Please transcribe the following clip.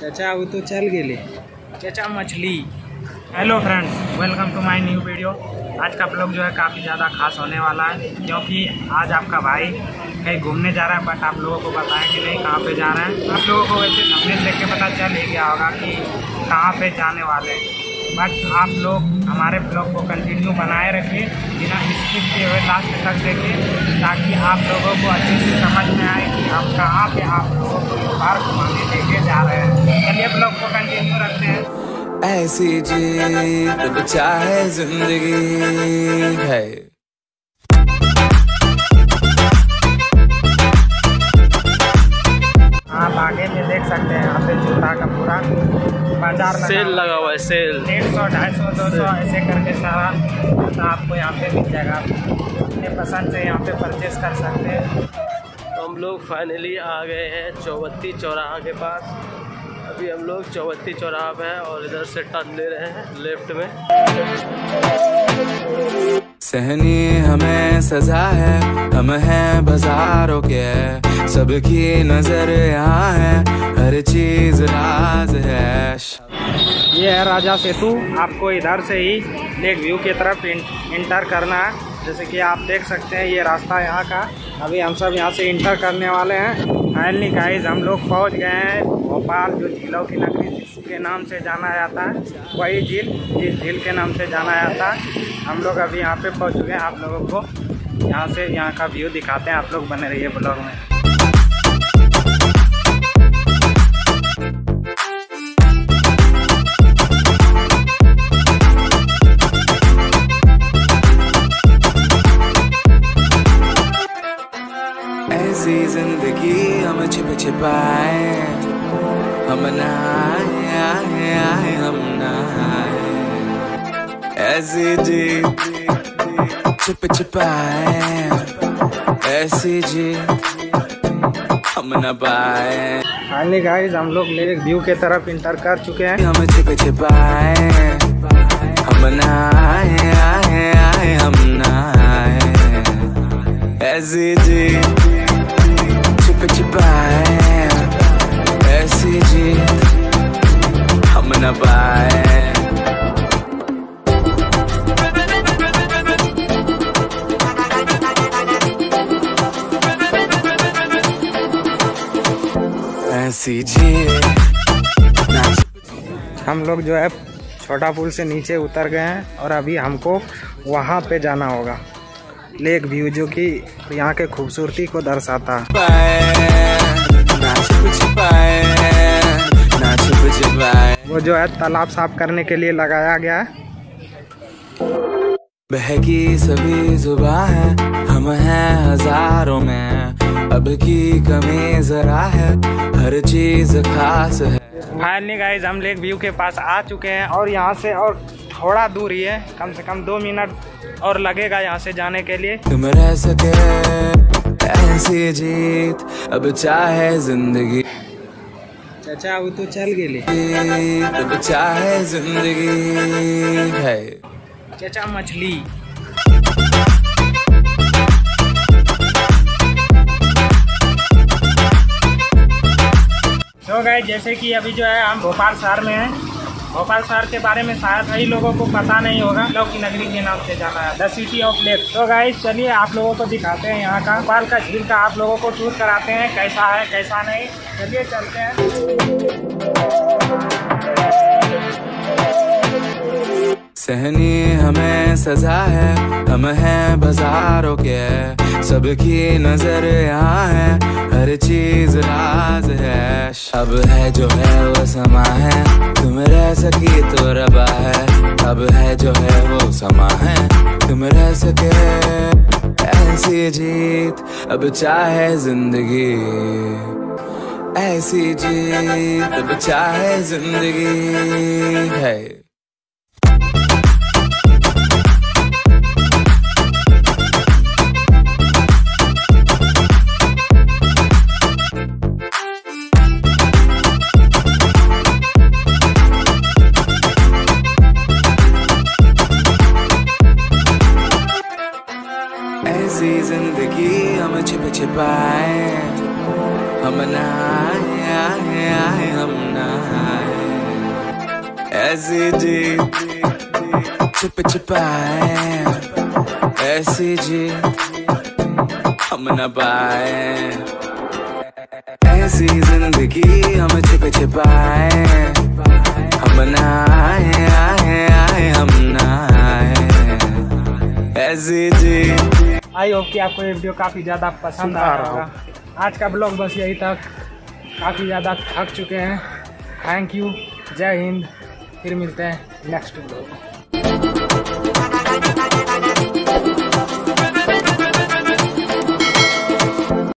चाचा वो तो चल गए चाचा मछली। Hello friends, welcome to my new video. आज का ब्लॉग जो है काफ़ी ज़्यादा खास होने वाला है, क्योंकि आज आपका भाई कहीं घूमने जा रहा है, बट आप लोगों को बताएं कि नहीं कहाँ पे जा रहा है। आप लोगों को वैसे थंबनेल देख के पता चल ही गया होगा कि कहाँ पे जाने वाले हैं, बट आप लोग हमारे ब्लॉग को कंटिन्यू बनाए रखिए, बिना स्किप किए हुए लास्ट तक देखिए, ताकि आप लोगों को अच्छे से समझ में आए कि हम कहाँ पे आप लोगों को बाहर घुमाने लेके जा रहे हैं। चलिए ब्लॉग को कंटिन्यू रखते हैं। ऐसी जीत चाहे जिंदगी है। आप आगे में देख सकते हैं, यहाँ पे जूता का पूरा बाजार सेल लगा हुआ है। सेल 150, 250, 200 ऐसे करके सारा जूता आपको यहाँ पे मिल जाएगा। अपने पसंद से यहाँ पे परचेस कर सकते हैं। तो हम लोग फाइनली आ गए हैं चौबत्ती चौराहा के पास। अभी हम लोग चौबत्ती चौराहा पे हैं और इधर से टर्न ले रहे हैं लेफ्ट में। सहनी हमें सजा है, हम हैं बाजारों के, सबकी नजर यहाँ है, हर चीज राज है। ये है राजा सेतु। आपको इधर से ही लेक व्यू की तरफ इंटर करना है। जैसे कि आप देख सकते हैं ये रास्ता यहाँ का। अभी हम सब यहाँ से इंटर करने वाले हैं। फाइनली गाइस हम लोग पहुँच गए हैं भोपाल, जो झीलों की नगरी के नाम से जाना जाता है, वही झील जिस झील के नाम से जाना जाता है। हम लोग अभी यहाँ पे पहुँच चुके हैं। आप लोगों को यहाँ से यहाँ का व्यू दिखाते हैं। आप लोग बने रहिए ब्लॉग में। ऐसी जिंदगी हम छिप छिपाए, हम नहाए आए आए हम नहाए, ऐसी जी छिप छिपाए, ऐसी जी हम न पाए। फाइनली गाइस हम लोग लेक व्यू के तरफ इंटर कर चुके हैं। हम छिप छिपाए, हम नहाए आए आए हम नहाए, ऐसी जी छिप छिपाए, ऐसी जी हम न पाए। हम लोग जो है छोटा पुल से नीचे उतर गए हैं और अभी हमको वहाँ पे जाना होगा, लेक व्यू, जो कि यहाँ के खूबसूरती को दर्शाता है। वो जो है तालाब साफ करने के लिए लगाया गया है। बहकी सभी जुबां है, हम हैं हजारों में, अब की कमी जरा है, हर चीज खास है। फाइनली गाइज हम लेक व्यू के पास आ चुके हैं और यहाँ से और थोड़ा दूर ही है, कम से कम 2 मिनट और लगेगा यहाँ से जाने के लिए। तुम रह सके ऐसी जीत अब चाहे जिंदगी। चाचा वो तो चल गए अब चाहे जिंदगी है। चाचा मछली। तो गाइस जैसे कि अभी जो है हम भोपाल शहर में हैं। भोपाल शहर के बारे में शायद कई लोगों को पता नहीं होगा, झीलों की नगरी के नाम से जाना है, द सिटी ऑफ लेक्स। तो गाइस चलिए आप लोगों को दिखाते हैं यहाँ का भोपाल का झील का, आप लोगों को टूर कराते हैं कैसा है कैसा नहीं। चलिए चलते हैं। सहनी हमें सजा है, हम हैं बाजारों के, सबकी नजर यहाँ है, हर चीज राज है। अब है जो है वो समा है, तुम रह सकी तो रबा है, अब है जो है वो समा है, तुम रह सके ऐसी जीत अब चाहे जिंदगी, ऐसी जीत अब चाहे जिंदगी है। जिंदगी हम छिप छिपाए, हम नहाए आए आए हम ना आए, ऐसे जी छुप छुपाए, ऐसे जी हम ना पाए, ऐसी जिंदगी हम छिप छिपाए, हम ना आए आए आए हम ना आए, ऐसे जी। आई होप कि आपको ये वीडियो काफ़ी ज़्यादा पसंद आ रहा होगा। आज का ब्लॉग बस यही तक, काफ़ी ज़्यादा थक चुके हैं। थैंक यू, जय हिंद, फिर मिलते हैं नेक्स्ट ब्लॉग।